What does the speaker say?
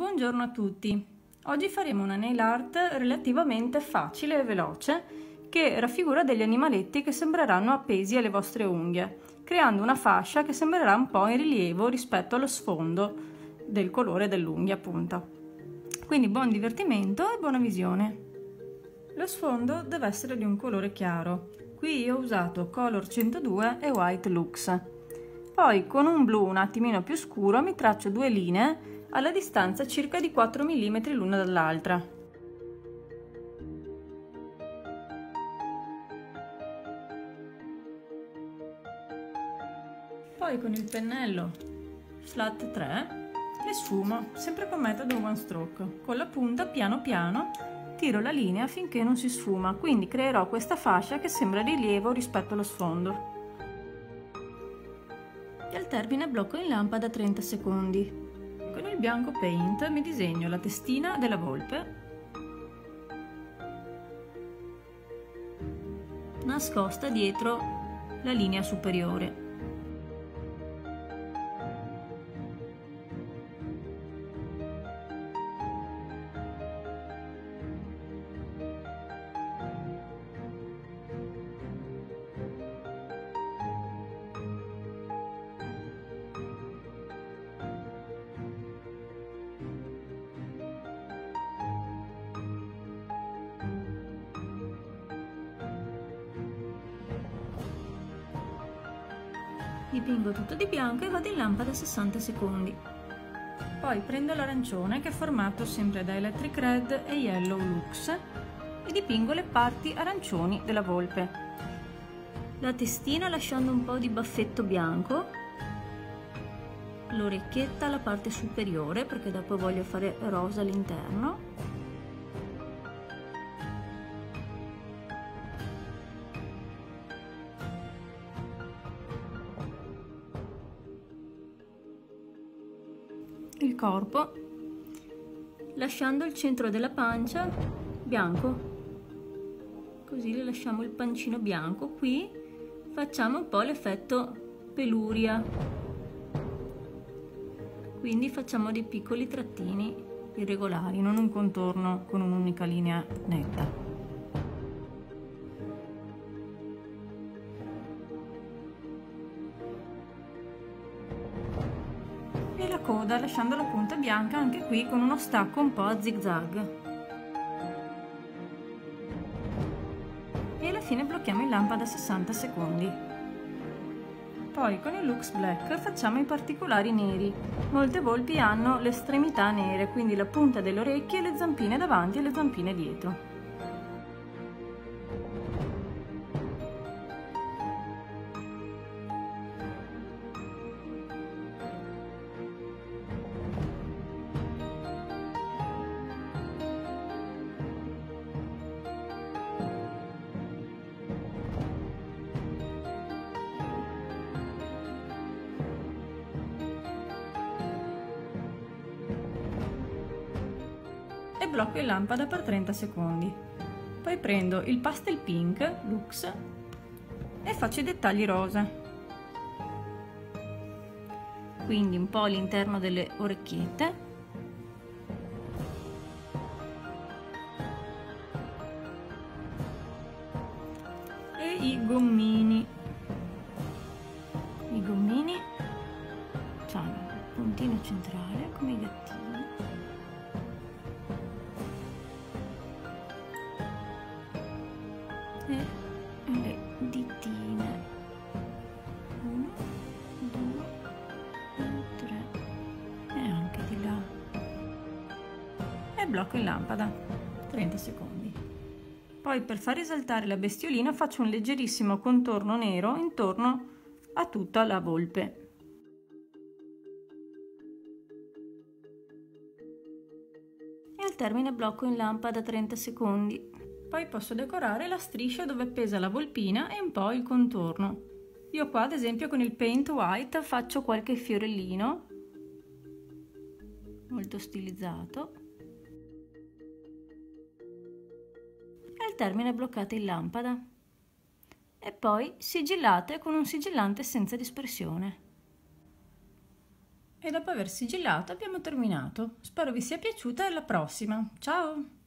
Buongiorno a tutti! Oggi faremo una nail art relativamente facile e veloce che raffigura degli animaletti che sembreranno appesi alle vostre unghie, creando una fascia che sembrerà un po' in rilievo rispetto allo sfondo del colore dell'unghia appunto. Quindi buon divertimento e buona visione! Lo sfondo deve essere di un colore chiaro. Qui io ho usato Color 102 e White Luxe. Poi con un blu un attimino più scuro mi traccio due linee alla distanza circa di 4 mm l'una dall'altra. Poi con il pennello flat 3 le sfumo, sempre con metodo one stroke. Con la punta piano piano tiro la linea finché non si sfuma, quindi creerò questa fascia che sembra rilievo rispetto allo sfondo. E al termine blocco in lampada 30 secondi. Con il bianco paint mi disegno la testina della volpe, nascosta dietro la linea superiore. Dipingo tutto di bianco e vado in lampada 60 secondi. Poi prendo l'arancione che è formato sempre da Electric Red e Yellow Lux e dipingo le parti arancioni della volpe. La testina lasciando un po' di baffetto bianco, l'orecchietta alla parte superiore perché dopo voglio fare rosa all'interno. Il corpo, lasciando il centro della pancia bianco, così le lasciamo il pancino bianco. Qui facciamo un po' l'effetto peluria, quindi facciamo dei piccoli trattini irregolari, non un contorno con un'unica linea netta. E la coda, lasciando la punta bianca anche qui con uno stacco un po' a zigzag. E alla fine blocchiamo in lampada 60 secondi. Poi con il Luxe Black facciamo i particolari neri. Molte volpi hanno le estremità nere, quindi la punta delle orecchie, le zampine davanti e le zampine dietro. E blocco in lampada per 30 secondi. Poi prendo il pastel pink Lux e faccio i dettagli rosa, quindi un po' all'interno delle orecchiette, e i gommini, cioè il puntino centrale come i gattini. Le dittine 1, 2, 3 e anche di là, e blocco in lampada 30 secondi. Poi per far risaltare la bestiolina faccio un leggerissimo contorno nero intorno a tutta la volpe. E al termine blocco in lampada 30 secondi. Poi posso decorare la striscia dove pesa la volpina e un po' il contorno. Io qua ad esempio con il paint white faccio qualche fiorellino molto stilizzato. E al termine bloccate in lampada. E poi sigillate con un sigillante senza dispersione. e dopo aver sigillato abbiamo terminato. Spero vi sia piaciuta e alla prossima, ciao!